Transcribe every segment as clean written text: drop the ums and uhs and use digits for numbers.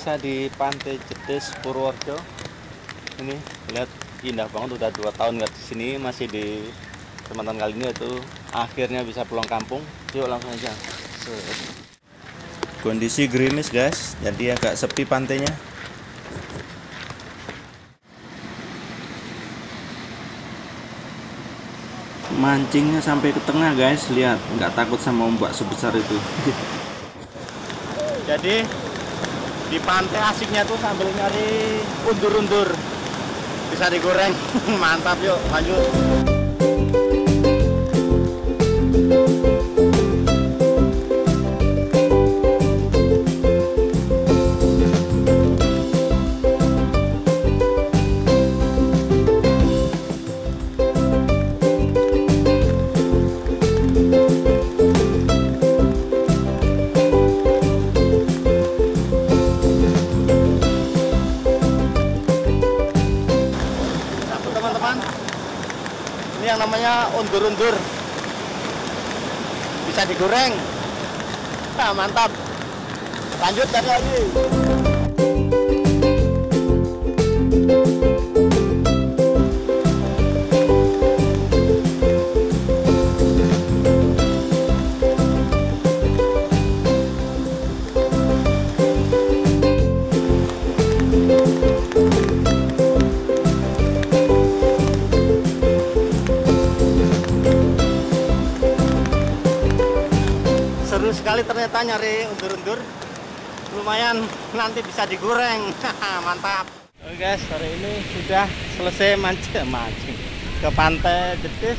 Saya di Pantai Jetis Purworejo. Ini lihat, indah banget, udah 2 tahun nggak di sini, masih di kesempatan kali ini itu akhirnya bisa pulang kampung. Yuk langsung aja. Kondisi gerimis guys, jadi agak sepi pantainya. Mancingnya sampai ke tengah guys, lihat, nggak takut sama ombak sebesar itu. Jadi di pantai asiknya tuh sambil nyari undur-undur, bisa digoreng. Mantap, yuk lanjut. Ini yang namanya undur-undur, bisa digoreng. Nah, mantap, lanjut cari lagi. Seru sekali ternyata nyari undur-undur, lumayan, nanti bisa digoreng. Mantap. Oke guys, hari ini sudah selesai mancing ke Pantai Jetis.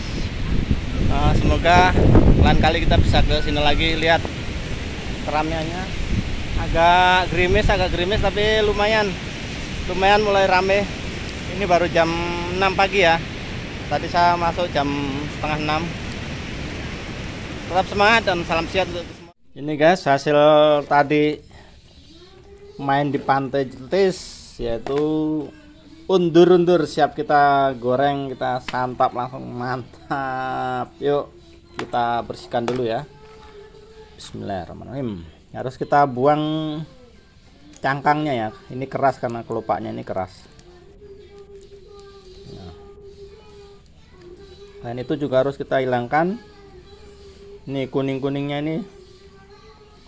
Semoga lain kali kita bisa ke sini lagi. Lihat keramaiannya, agak gerimis tapi lumayan mulai rame. Ini baru jam 6 pagi ya, tadi saya masuk jam 5:30. Tetap semangat dan salam sehat untuk semua. Ini guys, hasil tadi main di Pantai Jetis, yaitu undur-undur, siap kita goreng, kita santap langsung. Mantap. Yuk kita bersihkan dulu ya. Bismillahirrahmanirrahim. Harus kita buang cangkangnya ya, ini keras karena kelopaknya ini keras. Dan itu juga harus kita hilangkan. Ini kuning-kuningnya, ini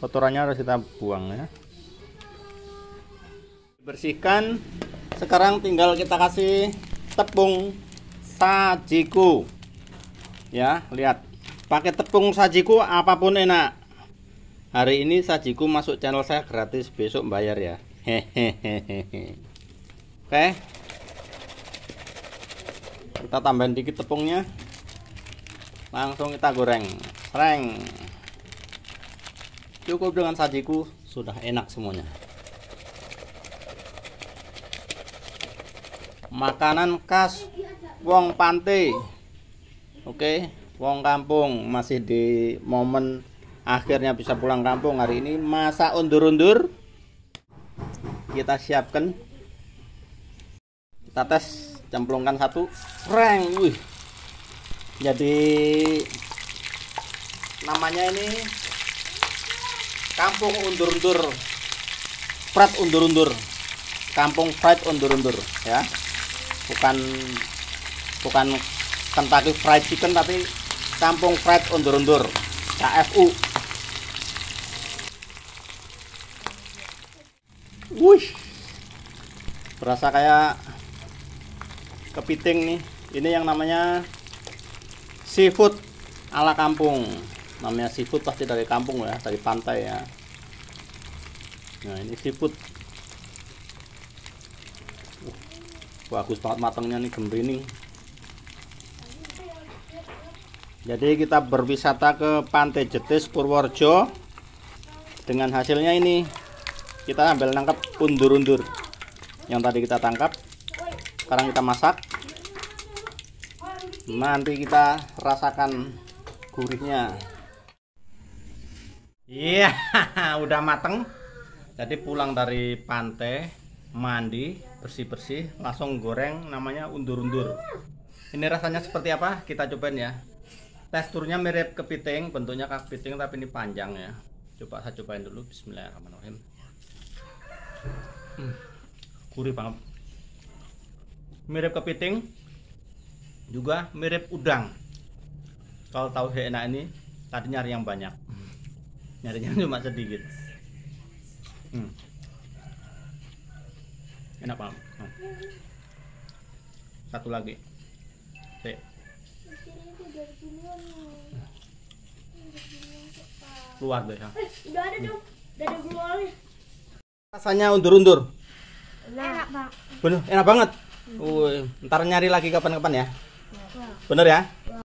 kotorannya harus kita buang ya. Bersihkan. Sekarang tinggal kita kasih tepung sajiku. Ya, lihat. Pakai tepung sajiku apapun enak. Hari ini sajiku masuk channel saya gratis, besok bayar ya. Hehehe. Oke. Kita tambahin dikit tepungnya. Langsung kita goreng. Reng. Cukup dengan sajiku, sudah enak semuanya. Makanan khas wong pantai. Oke, wong kampung, masih di momen akhirnya bisa pulang kampung. Hari ini masak undur-undur. Kita siapkan. Kita tes, cemplungkan satu. Reng. Wih. Jadi namanya ini kampung undur-undur, fried undur-undur, kampung fried undur-undur ya, bukan Kentucky Fried Chicken tapi kampung fried undur-undur, KFU. Wuih, berasa kayak kepiting nih. Ini yang namanya seafood ala kampung. Namanya seafood pasti dari kampung ya, dari pantai ya. Nah ini seafood. Bagus banget matangnya nih, gembrining. Jadi kita berwisata ke Pantai Jetis Purworejo. Dengan hasilnya ini, kita ambil nangkap undur-undur yang tadi kita tangkap. Sekarang kita masak. Nanti kita rasakan gurihnya. Iya, yeah, udah mateng. Jadi pulang dari pantai, mandi, bersih-bersih, langsung goreng, namanya undur-undur. Ini rasanya seperti apa? Kita cobain ya. Teksturnya mirip kepiting, bentuknya kepiting tapi ini panjang ya. Coba saya cobain dulu. Bismillahirrahmanirrahim. Gurih banget. Mirip kepiting, juga mirip udang. Kalau tahu saya enak ini, tadi nyari yang banyak, nyarinya cuma sedikit. Enak banget. Satu lagi. Keluar deh ya. Udah ada dong, udah ada keluarnya. Rasanya undur-undur. Enak banget. Bener, enak banget. Ntar nyari lagi kapan-kapan ya. Bener ya?